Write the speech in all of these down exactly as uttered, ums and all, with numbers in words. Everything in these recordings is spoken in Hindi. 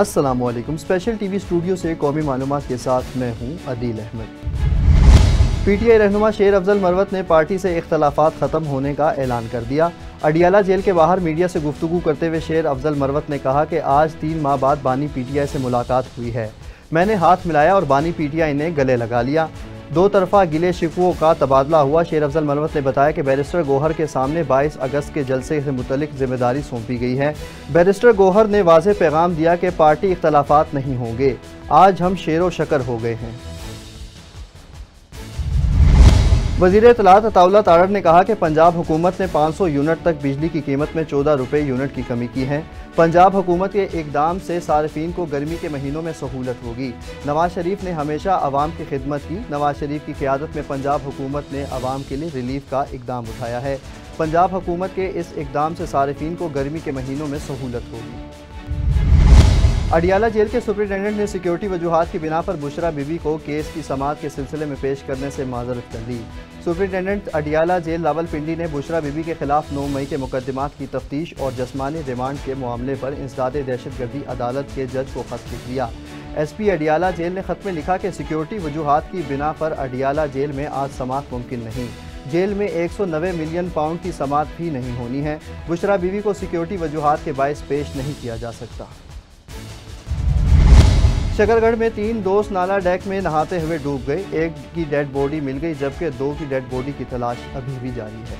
अस्सलाम वालेकुम। स्पेशल टीवी स्टूडियो से कौमी मालूमात के साथ मैं हूँ अदील अहमद। पीटीआई रहनुमा शेर अफजल मरवत ने पार्टी से इख्तलाफात ख़त्म होने का ऐलान कर दिया। अडियाला जेल के बाहर मीडिया से गुफ्तगू करते हुए शेर अफजल मरवत ने कहा कि आज तीन माह बाद बानी पीटीआई से मुलाकात हुई है। मैंने हाथ मिलाया और बानी पीटीआई ने गले लगा लिया। दो तरफा गिले शिकवों का तबादला हुआ। शेर अफजल मरवत ने बताया कि बैरिस्टर गोहर के सामने बाईस अगस्त के जलसे से मुतलिक जिम्मेदारी सौंपी गई है। बैरिस्टर गोहर ने वाज़े पैगाम दिया कि पार्टी इख्तलाफात नहीं होंगे। आज हम शेरो शकर हो गए हैं। वज़ीर इत्तलात अताउल्लाह तारड़ ने कहा कि पंजाब हुकूमत ने पाँच सौ यूनिट तक बिजली की कीमत में चौदह रुपये यूनिट की कमी की है। पंजाब हुकूमत के इकदाम से सार्फिन को गर्मी के महीनों में सहूलत होगी। नवाज शरीफ ने हमेशा आवाम की खिदमत की। नवाज शरीफ की क़ियादत में पंजाब हुकूमत ने आवाम के लिए रिलीफ का इकदाम उठाया है। पंजाब हुकूमत के इस इकदाम से सार्फिन को गर्मी के महीनों में सहूलत होगी। अडियाला जेल के सुपरिटेंडेंट ने सिक्योरिटी वजूहात की बिना पर बुशरा बीवी को केस की समाअत के सिलसिले में पेश करने से माजरत कर दी। सुपरिटेंडेंट अडियाला जेल रावलपिंडी ने बुशरा बीवी के खिलाफ नौ मई के मुकदमात की तफ्तीश और जिस्मानी रिमांड के मामले पर इंसदाद दहशतगर्दी अदालत के जज को खत लिख दिया। एस पी अडियाला जेल ने खत में लिखा कि सिक्योरिटी वजूहात की बिना पर अडियाला जेल में आज समाअत मुमकिन नहीं। जेल में एक सौ नबे मिलियन पाउंड की समाअत भी नहीं होनी है। बुशरा बीवी को सिक्योरिटी वजूहात के बायस पेश नहीं किया जा सकता। शकरगढ़ में तीन दोस्त नाला डेक में नहाते हुए डूब गए। एक की डेड बॉडी मिल गई जबकि दो की डेड बॉडी की तलाश अभी भी जारी है।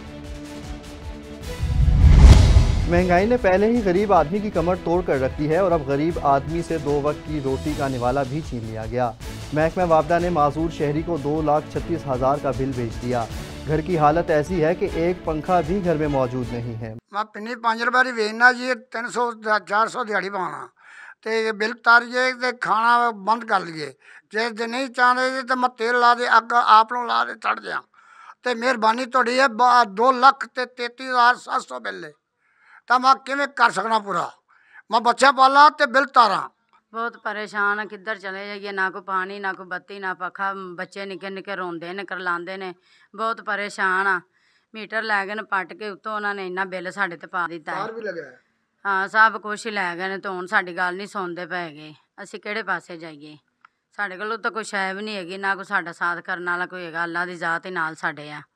महंगाई ने पहले ही गरीब आदमी की कमर तोड़ कर रख दी है और अब गरीब आदमी से दो वक्त की रोटी का निवाला भी छीन लिया गया। महकमा वापदा ने माजूर शहरी को दो लाख छत्तीस हज़ार का बिल भेज दिया। घर की हालत ऐसी है कि एक पंखा भी घर में मौजूद नहीं है। पांच रुपये बेचना जी, तीन सौ चार सौ दिहाड़ी पाना, तो बिल तारिए तो खाना बंद कर लिए। जिस दिन नहीं चाहते तो मैं तेल ला दे, अग आप ला दे चढ़ दिया। तो मेहरबानी थोड़ी है, दो लख तो तेती हज़ार सत्त सौ बिल है, तो मैं किमें कर सकना पूरा। मैं बच्चा पाला तो बिल तारा। बहुत परेशान है, किधर चले जाइए, ना कोई पानी, ना कोई बत्ती, ना पखा। बच्चे निके निके रोंदे ने, करलांदे ने, बहुत परेशान आ। मीटर लै गए पट के, उत्तों उन्होंने इन्ना बिल साढ़े ते पा दिता है। हाँ, सब कुछ ही लै गए तो हम साड़ी गल नहीं सुनते पै गए। असी केड़े पासे जाइए, साढ़े कोल तो कोई शै भी नहीं हैगी, ना कोई साडा साथ करने वाला कोई हैगा। अल्लाह दी जात ही नाल साडे आ।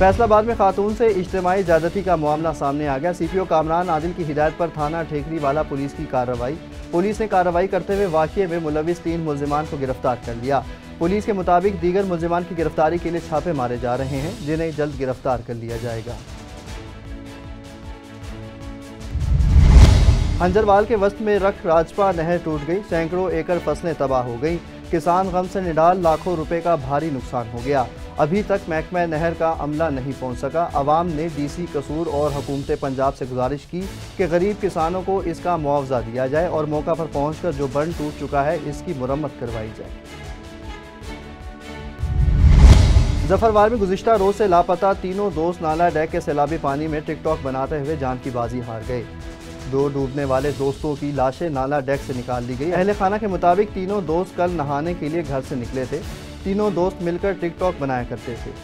फैसलाबाद में खातून से इज्तिमाई ज्यादती का मामला सामने आ गया। सीपीओ कामरान आदिल की हिदायत पर थाना ठेकरी वाला पुलिस की कार्रवाई। पुलिस ने कार्रवाई करते हुए वाक़े में मुलविस तीन मुलजिमान को गिरफ्तार कर लिया। पुलिस के मुताबिक दीगर मुलजिमान की गिरफ्तारी के लिए छापे मारे जा रहे हैं, जिन्हें जल्द गिरफ्तार कर लिया जाएगा। हंजरवाल के वस्त में रख राजपा नहर टूट गई। सैकड़ों एकड़ फसलें तबाह हो गई। किसान गम से निडाल, लाखों रुपए का भारी नुकसान हो गया। अभी तक महकमा नहर का अमला नहीं पहुंच सका। आवाम ने डीसी कसूर और हुकूमत पंजाब से गुजारिश की कि गरीब किसानों को इसका मुआवजा दिया जाए और मौका पर पहुंचकर जो बंद टूट चुका है इसकी मरम्मत करवाई जाए। जफरवाल में गुज़िश्ता रोज़ से लापता तीनों दोस्त नाला डेक के सैलाबी पानी में टिकटॉक बनाते हुए जान की बाजी हार गए। दो डूबने वाले दोस्तों की लाशें नाला डेक से निकाल ली गई। अहले खाना के मुताबिक तीनों दोस्त कल नहाने के लिए घर से निकले थे। तीनों दोस्त मिलकर टिकटॉक बनाया करते थे।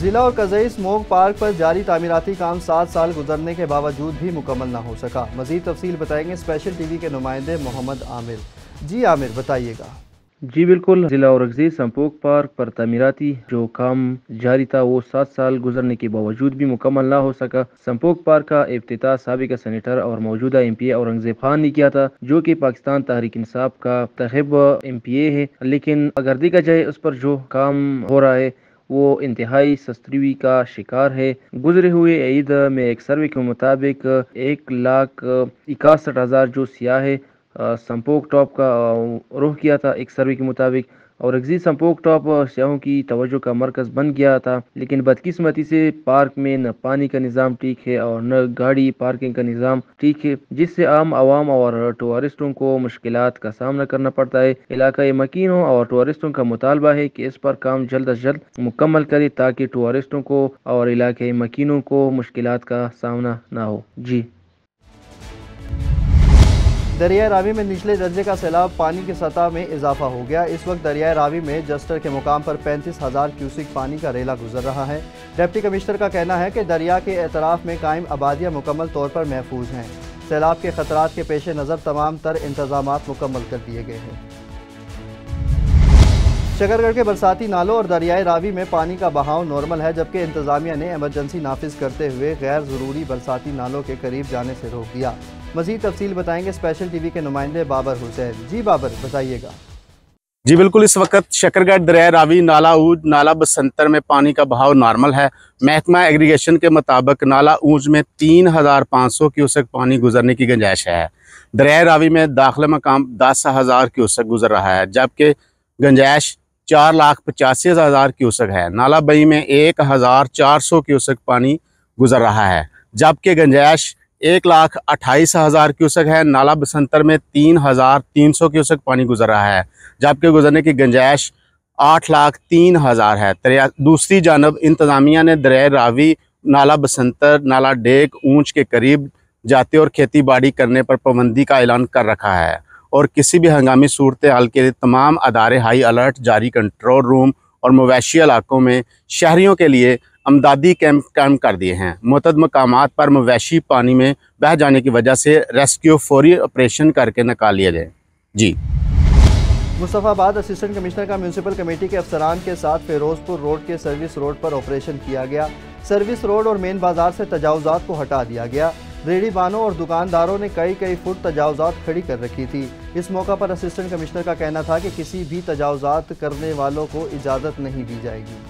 ज़िला और कज़ई स्मोक पार्क पर जारी तामीराती काम सात साल गुजरने के बावजूद भी मुकम्मल ना हो सका। मज़ीद तफसील बताएंगे स्पेशल टीवी के नुमाइंदे मोहम्मद आमिर। जी आमिर, बताइएगा। जी बिल्कुल, ज़िला औरंगज़ेब संपोक पार्क पर तमीराती जो काम जारी था वो सात साल गुजरने के बावजूद भी मुकम्मल ना हो सका। संपोक पार्क का इफ्तिताह साबिक़ सेनेटर और मौजूदा M P A Aurangzeb Khan ने किया था, जो कि पाकिस्तान तहरीक इंसाफ का तहब एम पी ए है। लेकिन अगर देखा जाए उस पर जो काम हो रहा है वो इंतहाई सस्तरीवी का शिकार है। गुजरे हुए ईद में एक सर्वे के मुताबिक एक लाख इकसठ हज़ार जो सियाह है संपोक टॉप का रुख किया था। एक सर्वे के मुताबिक औरंगज़ेब संपोक टॉप सयाहों की तवज्जो का मरकज़ बन गया था। लेकिन बदकिस्मती से पार्क में न पानी का निज़ाम ठीक है और न गाड़ी पार्किंग का निज़ाम ठीक है, जिससे आम आवाम और टूरिस्टों को मुश्किलात का सामना करना पड़ता है। इलाकाई मकीनों और टूरिस्टों का मुतालबा है कि इस पर काम जल्द अज जल्द मुकम्मल करे ताकि टूरिस्टों को और इलाकाई मकीनों को मुश्किलात का सामना ना हो। जी दरियाई रावी में निचले दर्जे का सैलाब पानी की सतह में इजाफा हो गया। इस वक्त दरियाई रावी में जस्टर के मुकाम पर पैंतीस हज़ार क्यूसिक पानी का रेला गुजर रहा है। डिप्टी कमिश्नर का कहना है कि दरिया के एतराफ़ में कायम आबादियाँ मुकम्मल तौर पर महफूज हैं। सैलाब के खतरात के पेश नज़र तमाम तर इंतज़ामात मुकम्मल कर दिए गए हैं। शकरगढ़ के बरसाती नालों और दरियाई रावी में पानी का बहाव नॉर्मल है, जबकि इंतजामिया ने एमरजेंसी नाफिज करते हुए गैर ज़रूरी बरसाती नालों के करीब जाने से रोक दिया। मज़ीद तफसील बताएंगे स्पेशल टीवी के नुमाइंदे बाबर हुसैन। जी बाबर, बताइएगा। जी बिल्कुल, इस वक्त शकरगढ़ दरियाई रावी, नाला ऊज, नाला बसंतर में पानी का बहाव नॉर्मल है। महकमा एग्रीगेशन के मुताबिक नाला ऊज में तीन हज़ार पाँच सौ क्यूसेक पानी गुजरने की गुंजाइश है। दरियाई रावी में दाखिल मकाम दस हज़ार क्यूसेक गुजर रहा है, जबकि गुंजाइश चार लाख पचासी हज़ार क्यूसेक है। नाला बई में एक हज़ार चार सौ क्यूसेक पानी गुजर रहा है, जबकि गुंजाइश एक लाख अट्ठाईस हज़ार क्यूसेक है। नाला बसंतर में तीन हज़ार तीन सौ क्यूसेक पानी गुजर रहा है, जबकि गुजरने की गुंजाइश आठ लाख तीन हज़ार है। दूसरी जानब इंतज़ामिया ने दरियाई रावी, नाला बसंतर, नाला डेक, ऊंच के करीब जाते और खेती बाड़ी करने पर पाबंदी का ऐलान कर रखा है और किसी भी हंगामी सूरत हाल के लिए तमाम अदारे हाई अलर्ट जारी कंट्रोल रूम और मवेशी इलाकों में शहरियों के लिए अमदादी कैंप कायम कर दिए हैं। मुतद मकामात पर मवेशी पानी में बह जाने की वजह से रेस्क्यू फौरी ऑपरेशन करके निकाल लिया जाए। जी, मुस्तफ़ाबाद असिस्टेंट कमिश्नर का म्यूनसिपल कमेटी के अफसरान के साथ फिरोजपुर रोड के सर्विस रोड पर ऑपरेशन किया गया। सर्विस रोड और मेन बाजार से तजावुज़ात को हटा दिया गया। रेहड़ी बानों और दुकानदारों ने कई कई फुट तजावुज़ात खड़ी कर रखी थी। इस मौका पर असिस्टेंट कमिश्नर का कहना था कि किसी भी तजावुज़ात करने वालों को इजाज़त नहीं दी जाएगी।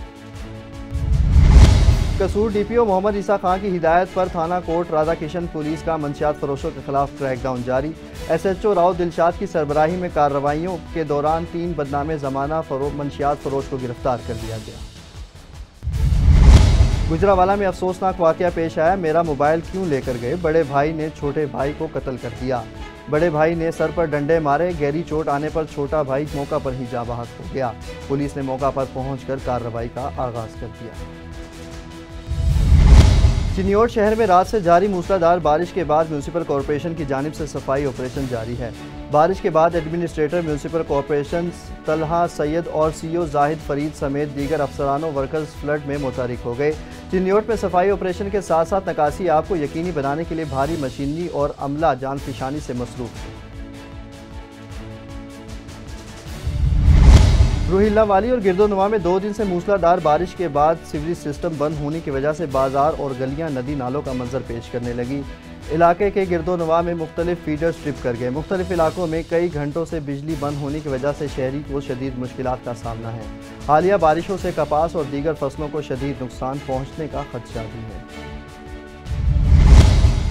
कसूर डीपीओ मोहम्मद ईसा खान की हिदायत पर थाना कोट राजा किशन पुलिस का मंशियात फरोशों के खिलाफ क्रैकडाउन जारी। एसएचओ राव दिलशाद की सरबराही में कार्रवाइयों के दौरान तीन बदनामे ज़माना मंशियात फरोश को गिरफ्तार कर लिया गया। गुजरांवाला में अफसोसनाक वाकया पेश आया। मेरा मोबाइल क्यों लेकर गए, बड़े भाई ने छोटे भाई को कत्ल कर दिया। बड़े भाई ने सर पर डंडे मारे, गहरी चोट आने पर छोटा भाई मौका पर ही जा बाहर हो गया। पुलिस ने मौका पर पहुंचकर कार्रवाई का आगाज कर दिया। चिनियोट शहर में रात से जारी मूसलाधार बारिश के बाद म्यूनसिपल कॉरपोरेशन की जानिब से सफाई ऑपरेशन जारी है। बारिश के बाद administrator municipal corporation Talha Syed और सीईओ जाहिद फरीद समेत दीगर अफसरानों वर्कर्स फ्लड में मुतारिक हो गए। चिनियोट में सफाई ऑपरेशन के साथ साथ नकासी आपको यकीनी बनाने के लिए भारी मशीनरी और अमला जान फिशानी से मसरूफ है। रोहिल्ला वाली और गिरदोनुमा में दो दिन से मूसलाधार बारिश के बाद सीवरेज सिस्टम बंद होने की वजह से बाजार और गलियां नदी नालों का मंजर पेश करने लगी। इलाके के गिरदोनुमा में मुख्तलिफ फीडर स्ट्रिप कर गए। मुख्तलिफ इलाकों में कई घंटों से बिजली बंद होने की वजह से शहरी को शदीद मुश्किलात का सामना है। हालिया बारिशों से कपास और दीगर फसलों को शदीद नुकसान पहुँचने का खदशा भी है।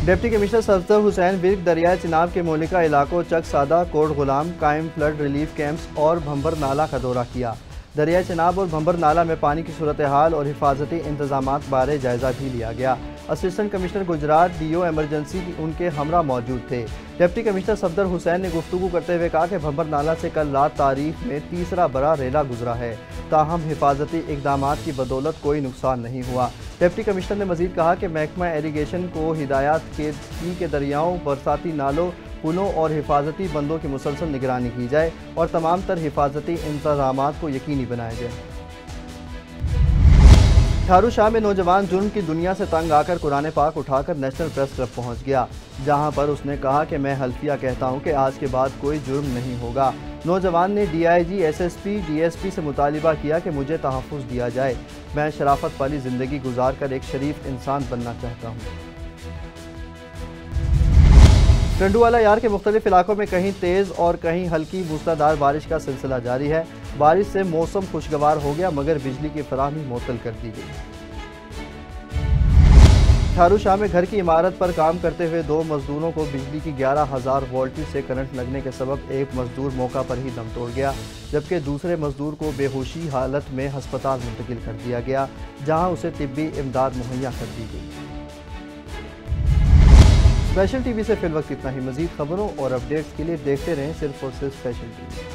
डिप्टी कमिश्नर सफदर हुसैन विर्क दरियाए चिनाब के मोलिका इलाकों चक सादा, कोट गुलाम, कायम फ्लड रिलीफ कैंप्स और भंबर नाला का दौरा किया। दरियाए चिनाब और भंबर नाला में पानी की सूरत हाल और हिफाजती इंतजामात बारे जायज़ा भी लिया गया। Assistant commissioner Gujrat DO emergency उनके हमरा मौजूद थे। डिप्टी कमिश्नर सफदर हुसैन ने गुफ्तगू करते हुए कहा कि भंबर नाला से कल रात तारीख में तीसरा बड़ा रेला गुजरा है, ताहम हिफाजती इकदाम की बदौलत कोई नुकसान नहीं हुआ। डिप्टी कमिश्नर ने मजीद कहा कि महकमा एरीगेशन को हिदायत के की के दरियाओं, बरसाती नालों, पुलों और हिफाजती बंदों की मुसलसल निगरानी की जाए और तमाम तर हिफाजती इंतजाम को यकीनी बनाया जाए। अठारू शाह में नौजवान जुर्म की दुनिया से तंग आकर कुरान पाक उठाकर नेशनल प्रेस क्लब पहुंच गया, जहां पर उसने कहा कि मैं हल्फिया कहता हूं कि आज के बाद कोई जुर्म नहीं होगा। नौजवान ने डीआईजी, एसएसपी, डीएसपी से मुतालिबा किया कि मुझे तहफ़्फ़ुज़ दिया जाए, मैं शराफत वाली ज़िंदगी गुजार कर एक शरीफ इंसान बनना चाहता हूं। टंडूवाला यार के मुख्तलिफ इलाकों में कहीं तेज़ और कहीं हल्की मूसलाधार बारिश का सिलसिला जारी है। बारिश से मौसम खुशगवार हो गया, मगर बिजली की फराहमी मुअत्तल कर दी गई। अठारू शाह में घर की इमारत पर काम करते हुए दो मजदूरों को बिजली की ग्यारह हज़ार वोल्टेज से करंट लगने के सबब एक मजदूर मौका पर ही दम तोड़ गया, जबकि दूसरे मजदूर को बेहोशी हालत में हस्पताल मुंतकिल कर दिया गया, जहां उसे तिब्बी इमदाद मुहैया कर दी गई। स्पेशल टीवी से फिलहाल इतना ही। मजीद खबरों और अपडेट्स के लिए देखते रहें सिर्फ और सिर्फ स्पेशल टीवी।